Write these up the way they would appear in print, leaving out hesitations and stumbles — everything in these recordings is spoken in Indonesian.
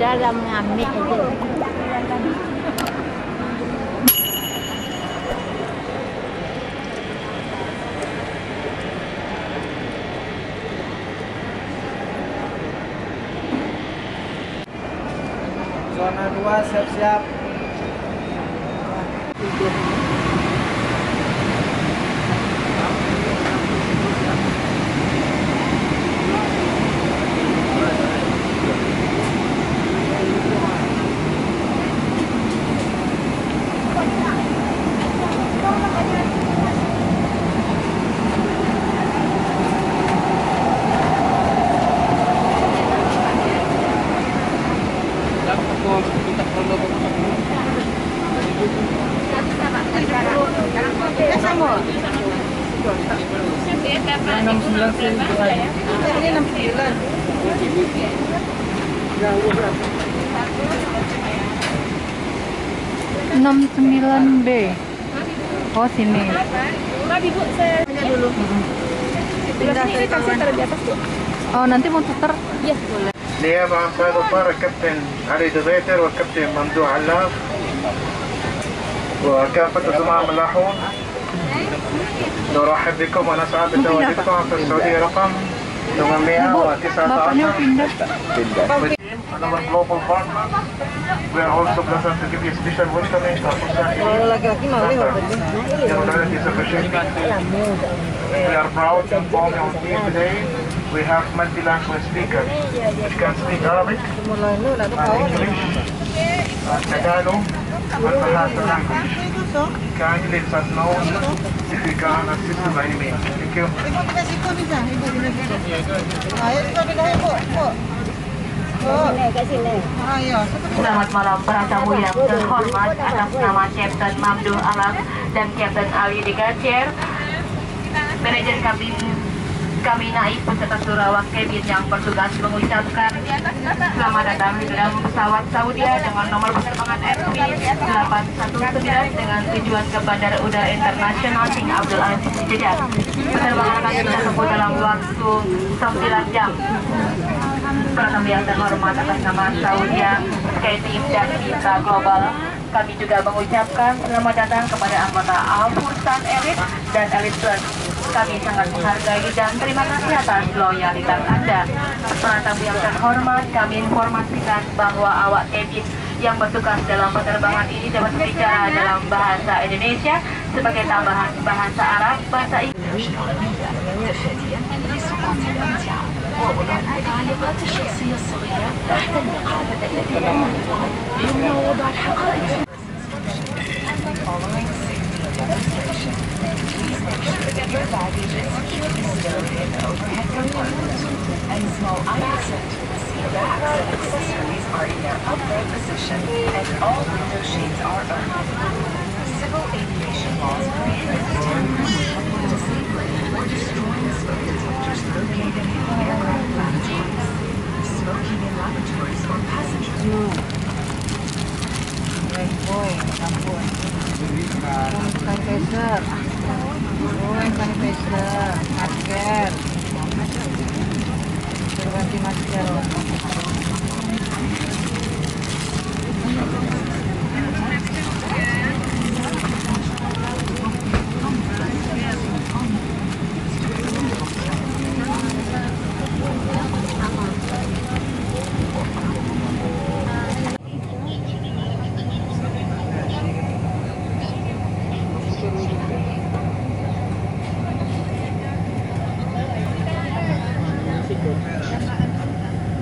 dalam ngamik itu. Zona 2 siap-siap. Oh sini. Mari Bu, saya dulu. Pindah ke taksi di atas tuh. Oh, nanti mau putar? Iya, boleh. Dia bangsa para Captain Ali Degacer dan Captain Mamduh Alam. وكافة الجماعة الملاحون. نرحب بكم ونسعد بتواجدكم في السعودية رقم 819. We are also blessed to give you special welcoming to Al-Fursan Elit. We are proud to inform your team today. We have multi-language speakers which can speak Arabic, English, Tagalog, and Bahasa language. Kindly let us know if we can assist you by any means. Thank you. Selamat malam para tamu yang terhormat. Atas nama Captain Mamduh Alam dan Captain Ali Degacer, manajer kabin kami naik peserta Surawak Kabin yang bertugas mengucapkan selamat datang di dalam pesawat Saudi dengan nomor penerbangan FP819 dengan tujuan ke Bandar Udara Internasional King Abdul Aziz Jeddah. Penerbangan akan dilakukan dalam waktu 9 jam. Para tamu yang terhormat, atas nama Saudi Skyteam dan Mitra Global, kami juga mengucapkan selamat datang kepada anggota Al-Fursan Elit dan Elit Trans. Kami sangat menghargai dan terima kasih atas loyalitas Anda. Para tamu yang terhormat, kami informasikan bahwa awak kabin yang bertugas dalam penerbangan ini dapat berbicara dalam bahasa Indonesia sebagai tambahan bahasa Arab, bahasa Inggris. والتعليقات الشخصية الصغيرة تحت النقابة التي نعرفها ضمن وضع الحقائب.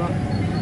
Thank you.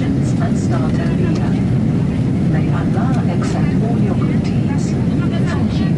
questions and start earlier. May Allah accept all your good deeds. Thank you.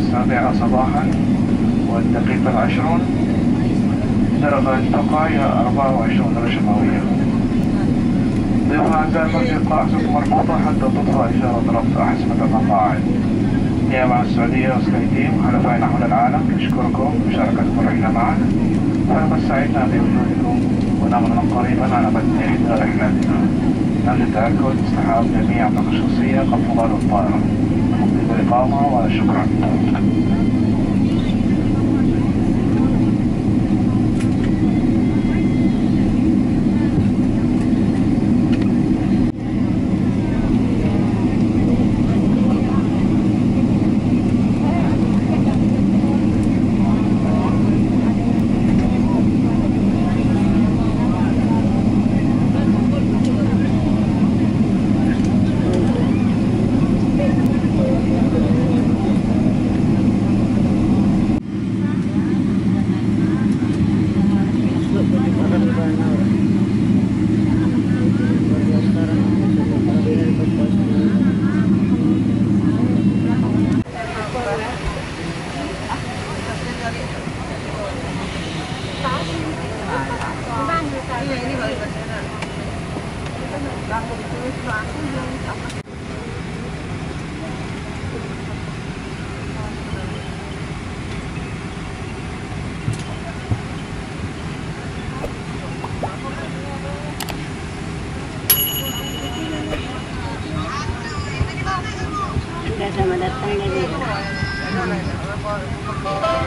السابعة صباحا والدقيقة العشرون درجة التقاء 24 درجة مئوية. ضيف أعزائي المرجع قاعدة مربوطة حتى تطفى إشارة ربط أحزمة المقاعد. مع السعودية وسكاي تيم حلفائنا حول العالم نشكركم بمشاركتكم الرحلة معنا. فلما سعدنا بوجودكم ونعمل قريبا على متن إحدى رحلاتنا. نرجو التأكد استحقاق جميع النقاط الشخصية قبل طلوع الطائرة. الإقامة وشكرا. Selamat datang di